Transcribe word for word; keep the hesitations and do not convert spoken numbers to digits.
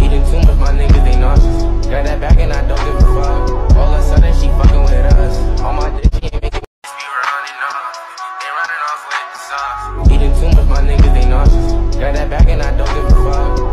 Eating too much, my niggas, they nauseous. Got that back and I don't give a fuck. All of a sudden, she fucking with us. All my dick, she ain't making me be running off. They running off with the sauce. Eating too much, my niggas, they nauseous. Got that back and I don't give a fuck.